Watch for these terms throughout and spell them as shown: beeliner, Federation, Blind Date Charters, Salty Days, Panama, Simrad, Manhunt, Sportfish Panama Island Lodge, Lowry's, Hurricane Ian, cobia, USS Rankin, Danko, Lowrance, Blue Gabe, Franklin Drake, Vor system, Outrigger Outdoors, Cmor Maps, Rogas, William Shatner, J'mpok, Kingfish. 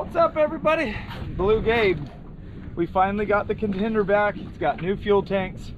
What's up, everybody? Blue Gabe. We finally got the contender back. It's got new fuel tanks.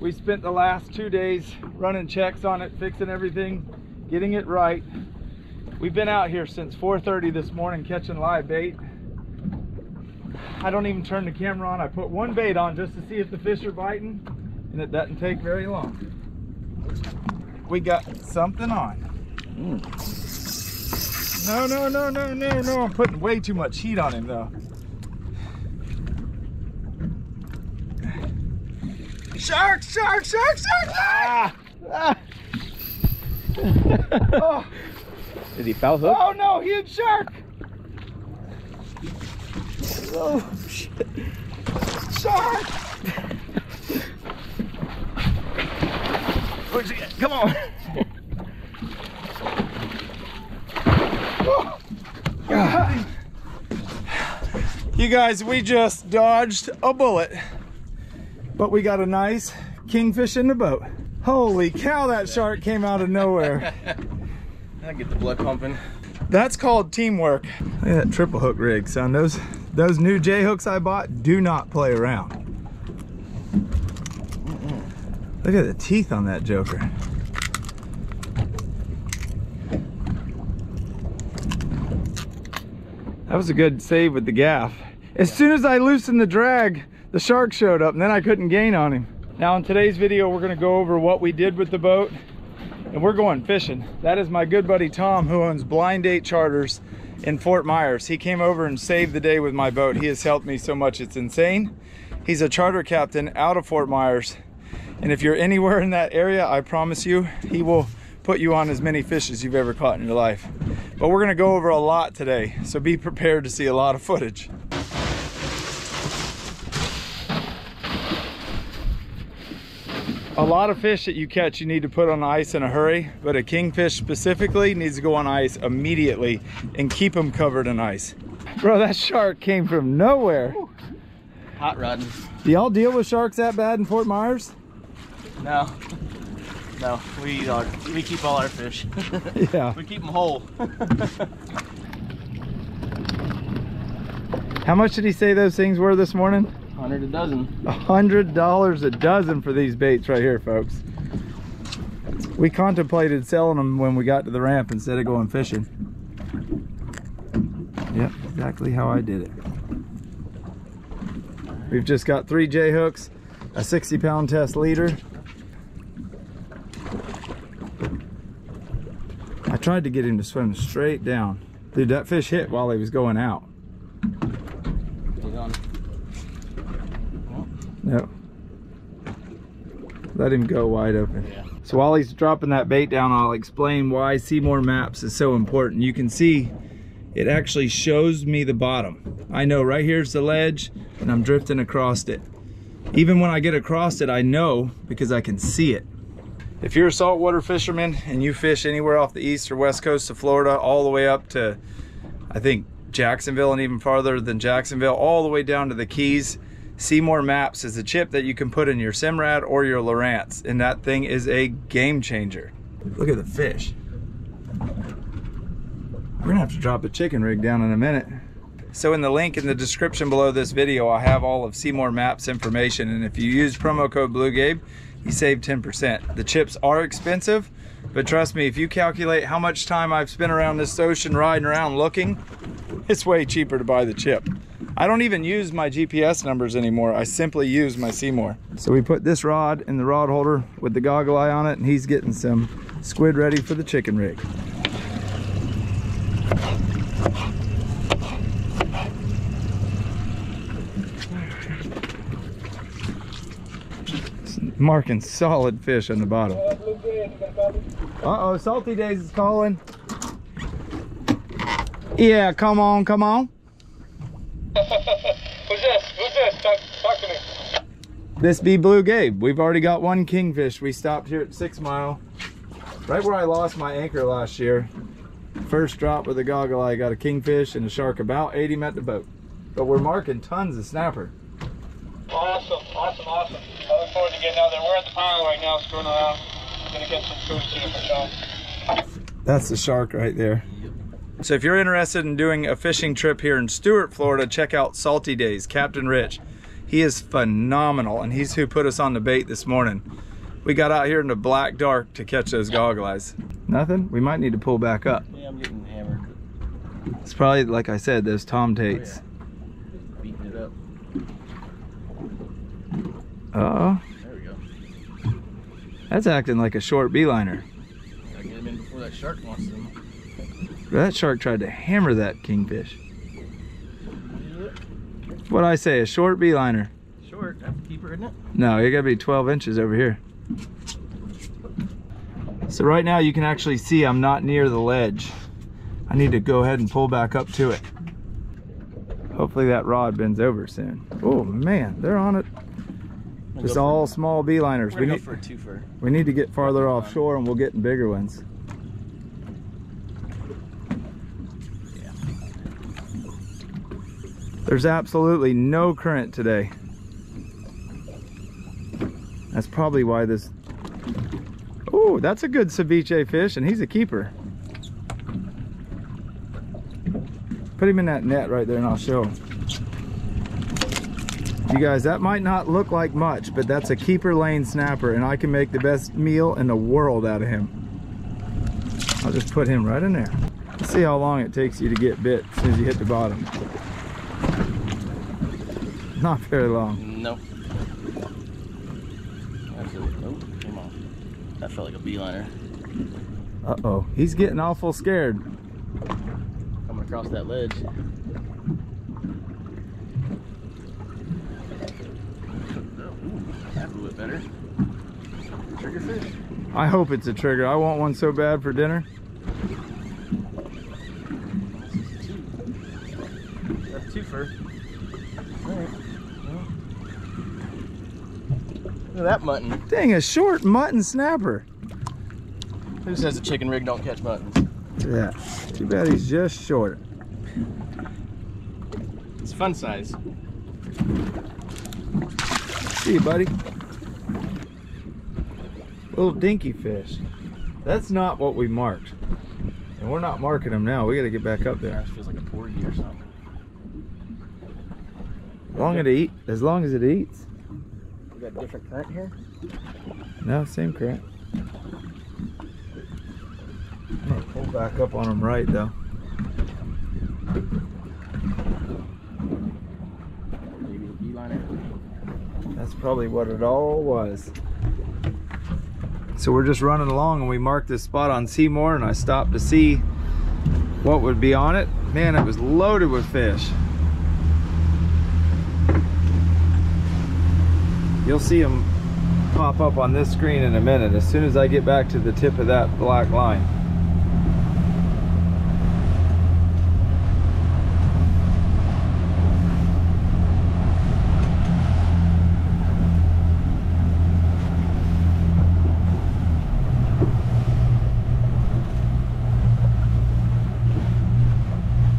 We spent the last 2 days running checks on it, fixing everything, getting it right. We've been out here since 4:30 this morning catching live bait. I don't even turn the camera on. I put one bait on just to see if the fish are biting, and it doesn't take very long. We got something on. No, I'm putting way too much heat on him though. Shark! Oh. Is he foul hooked? Oh no, huge shark! Oh shit. Shark! Where'd you get? Come on! You guys, we just dodged a bullet, but we got a nice kingfish in the boat. Holy cow, that shark came out of nowhere. I get the blood pumping. That's called teamwork. Look at that triple hook rig, son. Those new J hooks I bought do not play around. Look at the teeth on that joker. That was a good save with the gaff. As soon as I loosened the drag, the shark showed up and then I couldn't gain on him. Now in today's video, we're gonna go over what we did with the boat and we're going fishing. That is my good buddy Tom, who owns Blind Date Charters in Fort Myers. He came over and saved the day with my boat. He has helped me so much, it's insane. He's a charter captain out of Fort Myers. And if you're anywhere in that area, I promise you, he will put you on as many fish as you've ever caught in your life. But we're gonna go over a lot today, so be prepared to see a lot of footage. A lot of fish that you catch you need to put on ice in a hurry, but a kingfish specifically needs to go on ice immediately and keep them covered in ice. Bro, that shark came from nowhere. Hot rodding. Do y'all deal with sharks that bad in Fort Myers? No. No, we keep all our fish. Yeah. We keep them whole. How much did he say those things were this morning? $100 a dozen. $100 a dozen for these baits right here, folks. We contemplated selling them when we got to the ramp instead of going fishing. Yep, exactly how I did it. We've just got 3 J hooks, a 60-pound test leader. I tried to get him to swim straight down. Dude, that fish hit while he was going out. He's on. Yep. Let him go wide open. Yeah. So while he's dropping that bait down, I'll explain why Cmor Maps is so important. You can see it actually shows me the bottom. I know right here's the ledge and I'm drifting across it. Even when I get across it, I know because I can see it. If you're a saltwater fisherman and you fish anywhere off the east or west coast of Florida, all the way up to, I think, Jacksonville and even farther than Jacksonville, all the way down to the Keys, Cmor Maps is a chip that you can put in your Simrad or your Lowrance, and that thing is a game changer. Look at the fish. We're gonna have to drop a chicken rig down in a minute. So in the link in the description below this video, I have all of Cmor Maps information, and if you use promo code BlueGabe, you save 10%. The chips are expensive, but trust me, if you calculate how much time I've spent around this ocean riding around looking, it's way cheaper to buy the chip. I don't even use my GPS numbers anymore. I simply use my Cmor. So we put this rod in the rod holder with the goggle eye on it, and he's getting some squid ready for the chicken rig. Marking solid fish on the bottom. Uh-oh, Salty Days is calling. Yeah, come on, come on. Who's this? Who's this? Talk to me. This be Blue Gabe. We've already got one kingfish. We stopped here at 6 Mile, right where I lost my anchor last year. First drop with a goggle eye, got a kingfish and a shark about 80 met the boat. But we're marking tons of snapper. Awesome. I look forward to getting out there. We're at the pile right now, screwing around. Gonna get some food soon for sure. That's the shark right there. Yep. So if you're interested in doing a fishing trip here in Stuart, Florida, check out Salty Days, Captain Rich. He is phenomenal, and he's who put us on the bait this morning. We got out here in the black dark to catch those goggle-eyes. Nothing? We might need to pull back up. Yeah, I'm getting hammered. It's probably, like I said, those Tom Tates. Oh, yeah. Beating it up. Uh-oh. There we go. That's acting like a short beeliner. Gotta get him in before that shark wants him. That shark tried to hammer that kingfish. What I say, a short beeliner. Short, that's a keeper, isn't it? No, you gotta be 12 inches over here. So right now you can actually see I'm not near the ledge. I need to go ahead and pull back up to it. Hopefully that rod bends over soon. Oh man, they're on it. Just all small beeliners. We need, we need to get farther offshore and we'll get in bigger ones. There's absolutely no current today. That's probably why this... Oh, that's a good ceviche fish, and he's a keeper. Put him in that net right there, and I'll show him. You guys, that might not look like much, but that's a keeper lane snapper, and I can make the best meal in the world out of him. I'll just put him right in there. Let's see how long it takes you to get bit as soon as you hit the bottom. Not very long. Nope. Oh, come on. That felt like a beeliner. Uh-oh. He's getting awful scared. Coming across that ledge. Ooh, that blew it better. Triggerfish? I hope it's a trigger. I want one so bad for dinner. That's a twofer. Look at that mutton. Dang, a short mutton snapper. Who says the chicken rig don't catch muttons? Yeah, too bad he's just short. It's fun size. See you, buddy. Little dinky fish. That's not what we marked. And we're not marking them now. We gotta get back up there. Gosh, feels like a porgy or something. As long as it eats. We got a different current here? No, same current. I'm gonna pull back up on them right though. Maybe a beeliner. That's probably what it all was. So we're just running along and we marked this spot on Cmor and I stopped to see what would be on it. Man, it was loaded with fish. You'll see them pop up on this screen in a minute as soon as I get back to the tip of that black line.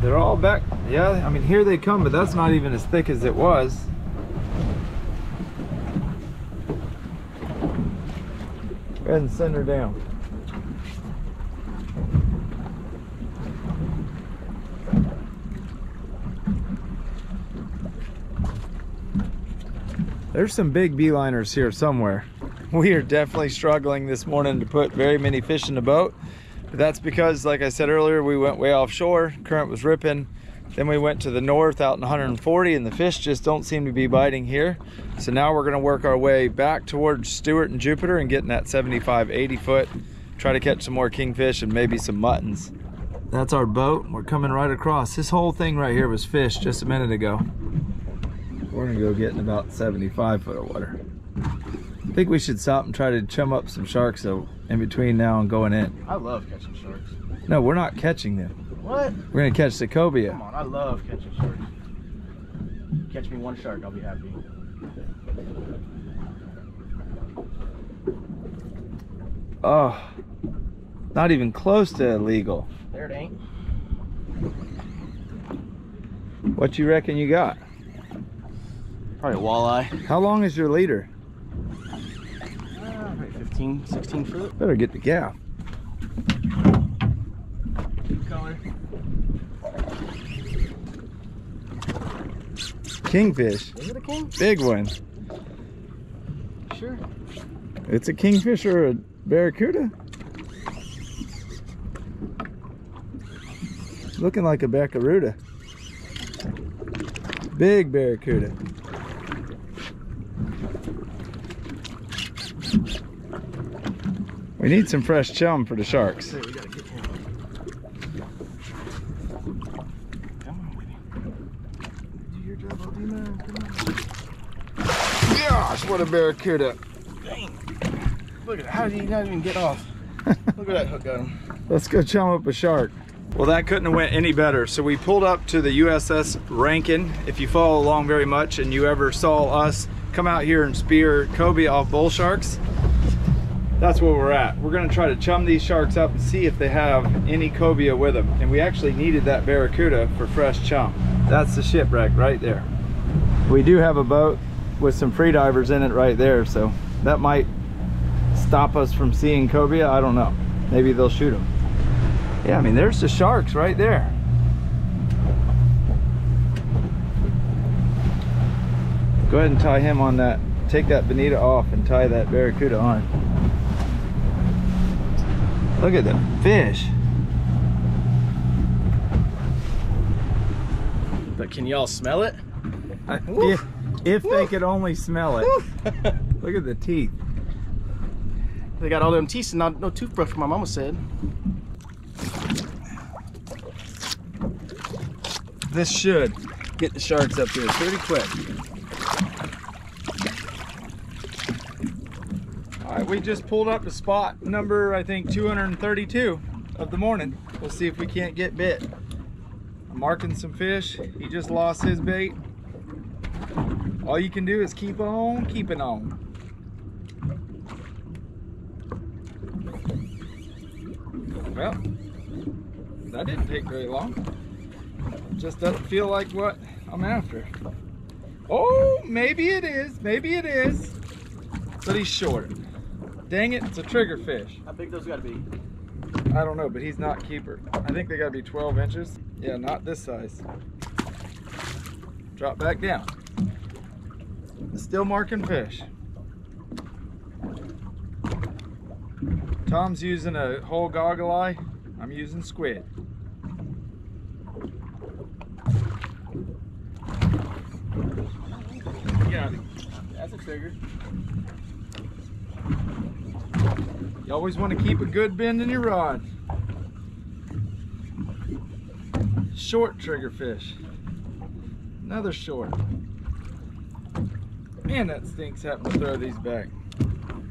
They're all back. Yeah, I mean, here they come, but that's not even as thick as it was. Go ahead and send her down. There's some big beeliners here somewhere. We are definitely struggling this morning to put very many fish in the boat. But that's because, like I said earlier, we went way offshore. Current was ripping. Then we went to the north out in 140 and the fish just don't seem to be biting here. So now we're gonna work our way back towards Stuart and Jupiter and getting that 75, 80 foot, try to catch some more kingfish and maybe some muttons. That's our boat, we're coming right across. This whole thing right here was fish just a minute ago. We're gonna go get in about 75 foot of water. I think we should stop and try to chum up some sharks though in between now and going in. I love catching sharks. No, we're not catching them. What? We're gonna catch the cobia. Come on, I love catching sharks. Catch me one shark, I'll be happy. Oh, not even close to illegal. There it ain't. What you reckon you got? Probably a walleye. How long is your leader? Probably 15, 16 foot. Better get the gaff. Color. Kingfish. Is it a king? Big one. Sure. It's a kingfish or a barracuda. Looking like a barracuda. Big barracuda. We need some fresh chum for the sharks. We gotta get him. Come on, baby. Do your job, I'll do mine. Come on. Gosh, what a barracuda. Dang. Look at that. How did he not even get off? Look at that hook on him. Let's go chum up a shark. Well, that couldn't have went any better. So we pulled up to the USS Rankin. If you follow along very much and you ever saw us come out here and spear cobia off bull sharks, that's where we're at. We're gonna try to chum these sharks up and see if they have any cobia with them. And we actually needed that barracuda for fresh chum. That's the shipwreck right there. We do have a boat with some free divers in it right there, so that might stop us from seeing cobia. I don't know. Maybe they'll shoot them. Yeah, I mean, there's the sharks right there. Go ahead and tie him on that. Take that bonita off and tie that barracuda on. Look at the fish. But can y'all smell it? If they could only smell it. Look at the teeth. They got all them teeth and no toothbrush, my mama said. This should get the sharks up here pretty quick. All right, we just pulled up to spot number, I think, 232 of the morning. We'll see if we can't get bit. I'm marking some fish. He just lost his bait. All you can do is keep on keeping on. Well, that didn't take very long. Just doesn't feel like what I'm after. Oh, maybe it is. Maybe it is. But he's short. Dang it, it's a trigger fish. How big those gotta be? I don't know, but he's not keeper. I think they gotta be 12 inches. Yeah, not this size. Drop back down. Still marking fish. Tom's using a whole goggle eye. I'm using squid. That's a trigger. You always want to keep a good bend in your rod. Short trigger fish. Another short. Man, that stinks having to throw these back.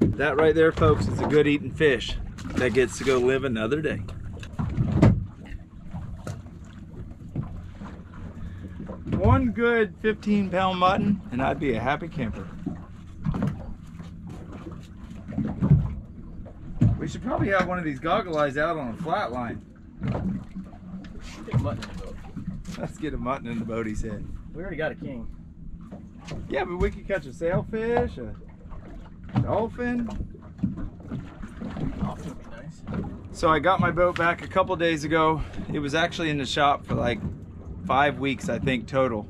That right there, folks, is a good eating fish that gets to go live another day. One good 15-pound mutton, and I'd be a happy camper. We should probably have one of these goggle eyes out on a flat line. Get a mutton in the boat. Let's get a mutton in the boat, he said. We already got a king. Yeah, but we could catch a sailfish, a dolphin. Dolphin would be nice. So I got my boat back a couple days ago. It was actually in the shop for like 5 weeks, I think, total.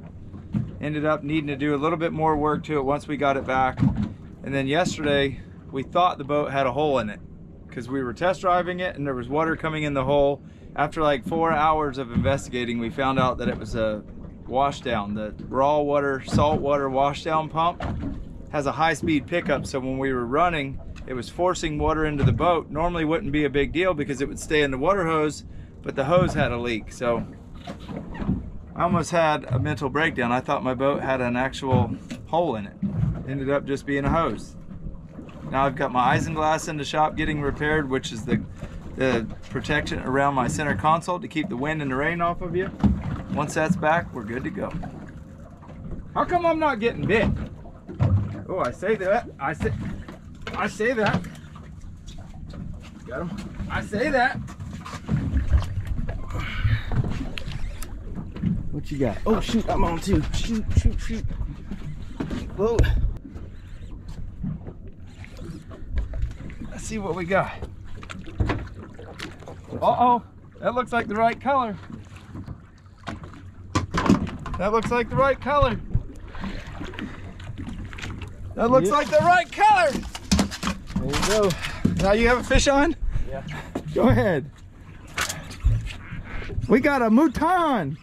Ended up needing to do a little bit more work to it once we got it back. And then yesterday, we thought the boat had a hole in it because we were test driving it and there was water coming in the hole. After like 4 hours of investigating, we found out that it was a washdown. The raw water, salt water washdown pump has a high-speed pickup, so when we were running, it was forcing water into the boat. Normally wouldn't be a big deal because it would stay in the water hose, but the hose had a leak, so I almost had a mental breakdown. I thought my boat had an actual hole in it. Ended up just being a hose. Now I've got my isinglass in the shop getting repaired, which is the protection around my center console to keep the wind and the rain off of you. Once that's back, we're good to go. How come I'm not getting bit? Oh, I say that. I say that. Got him. I say that. What you got? Oh shoot, I'm on too. Shoot, shoot, shoot. Whoa. Let's see what we got. Uh-oh, that looks like the right color. That looks like the right color. That looks like the right color. There you go. Now you have a fish on? Yeah. Go ahead. We got a mouton.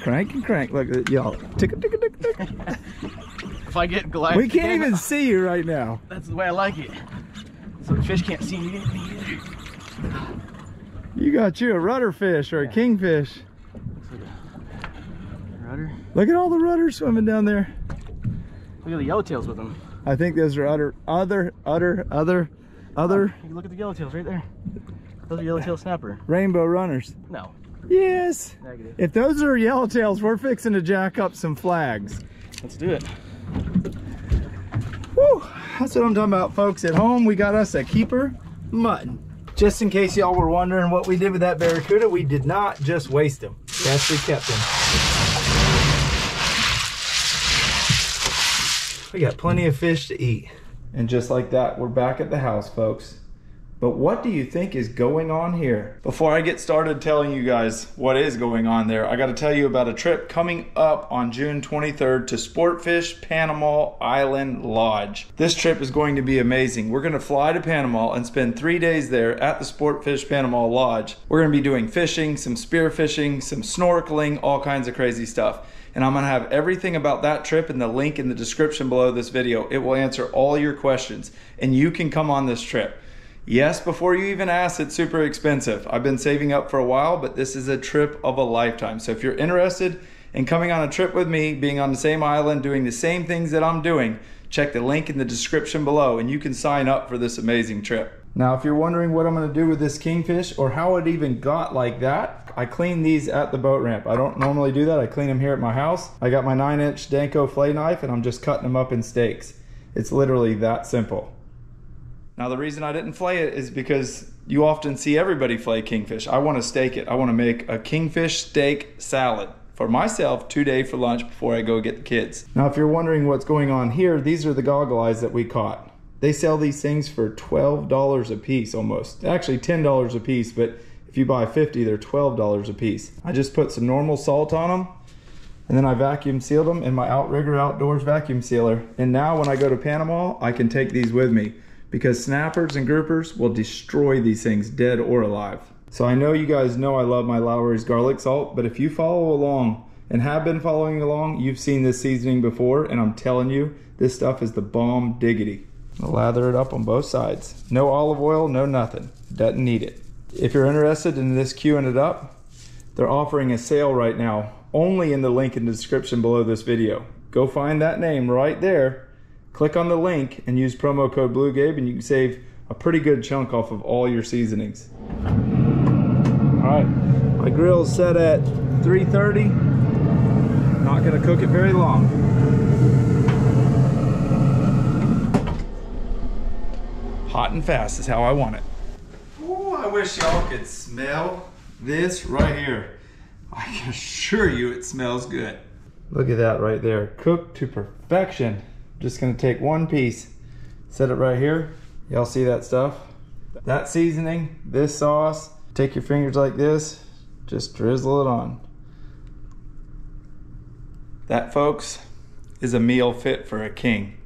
Crank and crank. Look, y'all. Tickle, tickle, tickle, tickle. If I get glad. We can't even see you right now. That's the way I like it. So the fish can't see me either. You got you a rudder fish or a kingfish. Rudder. Look at all the rudders swimming down there. Look at the yellowtails with them. I think those are other. You can look at the yellowtails right there. Those are yellowtail snapper. Rainbow runners. No. Yes. Negative. If those are yellowtails, we're fixing to jack up some flags. Let's do it. Woo! That's what I'm talking about, folks. At home, we got us a keeper mutton. Just in case y'all were wondering what we did with that barracuda, we did not just waste him. Yes, we kept him. We got plenty of fish to eat. And just like that, we're back at the house, folks. But what do you think is going on here? Before I get started telling you guys what is going on there, I got to tell you about a trip coming up on June 23rd to Sportfish Panama Island Lodge. This trip is going to be amazing. We're going to fly to Panama and spend 3 days there at the Sportfish Panama Lodge. We're going to be doing fishing, some spear fishing, some snorkeling, all kinds of crazy stuff. And I'm going to have everything about that trip in the link in the description below this video. It will answer all your questions, and you can come on this trip. Yes, before you even ask, it's super expensive. I've been saving up for a while, but this is a trip of a lifetime. So if you're interested in coming on a trip with me, being on the same island, doing the same things that I'm doing, check the link in the description below and you can sign up for this amazing trip. Now, if you're wondering what I'm gonna do with this kingfish or how it even got like that, I clean these at the boat ramp. I don't normally do that. I clean them here at my house. I got my 9-inch Danko fillet knife and I'm just cutting them up in steaks. It's literally that simple. Now, the reason I didn't flay it is because you often see everybody flay kingfish. I want to steak it. I want to make a kingfish steak salad for myself today for lunch before I go get the kids. Now, if you're wondering what's going on here, these are the goggle eyes that we caught. They sell these things for $12 a piece almost. Actually, $10 a piece, but if you buy 50, they're $12 a piece. I just put some normal salt on them, and then I vacuum sealed them in my Outrigger Outdoors vacuum sealer. And now when I go to Panama, I can take these with me, because snappers and groupers will destroy these things dead or alive. So I know you guys know I love my Lowry's garlic salt, but if you follow along and have been following along, you've seen this seasoning before, and I'm telling you, this stuff is the bomb diggity. I'll lather it up on both sides. No olive oil, no nothing. Doesn't need it. If you're interested in this queuing it up, they're offering a sale right now, only in the link in the description below this video. Go find that name right there. Click on the link and use promo code Blue Gabe and you can save a pretty good chunk off of all your seasonings. All right, my grill's set at 330. Not gonna cook it very long. Hot and fast is how I want it. Ooh, I wish y'all could smell this right here. I can assure you it smells good. Look at that right there, cooked to perfection. Just gonna take one piece, set it right here. Y'all see that stuff? That seasoning, this sauce, take your fingers like this, just drizzle it on. That, folks, is a meal fit for a king.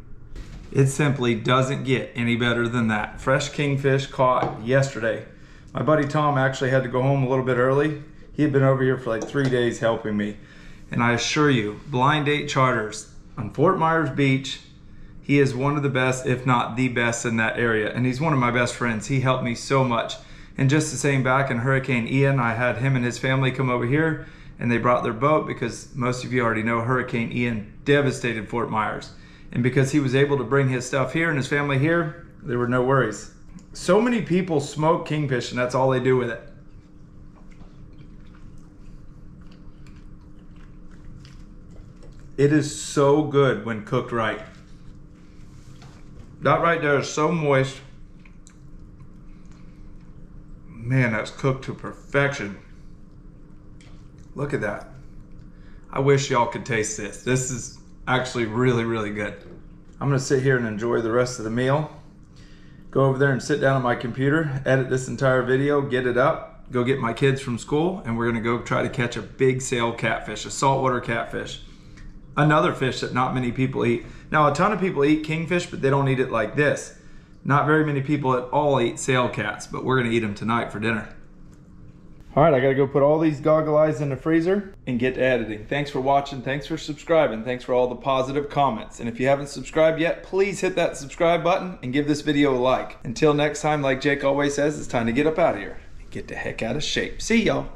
It simply doesn't get any better than that. Fresh kingfish caught yesterday. My buddy Tom actually had to go home a little bit early. He had been over here for like 3 days helping me. And I assure you, Blind Date Charters, on Fort Myers Beach, he is one of the best, if not the best, in that area. And he's one of my best friends. He helped me so much. And just the same, back in Hurricane Ian, I had him and his family come over here and they brought their boat, because most of you already know Hurricane Ian devastated Fort Myers. And because he was able to bring his stuff here and his family here, there were no worries. So many people smoke kingfish and that's all they do with it. It is so good when cooked right. That right there is so moist. Man, that's cooked to perfection. Look at that. I wish y'all could taste this. This is actually really, really good. I'm gonna sit here and enjoy the rest of the meal. Go over there and sit down on my computer, edit this entire video, get it up, go get my kids from school, and we're gonna go try to catch a big sail catfish, a saltwater catfish. another fish that not many people eat. Now, a ton of people eat kingfish, but they don't eat it like this. Not very many people at all eat sail cats, but we're gonna eat them tonight for dinner. All right, I gotta go put all these goggle eyes in the freezer and get to editing. Thanks for watching, thanks for subscribing, thanks for all the positive comments. And if you haven't subscribed yet, please hit that subscribe button and give this video a like. Until next time, like Jake always says, it's time to get up out of here and get the heck out of shape. See y'all.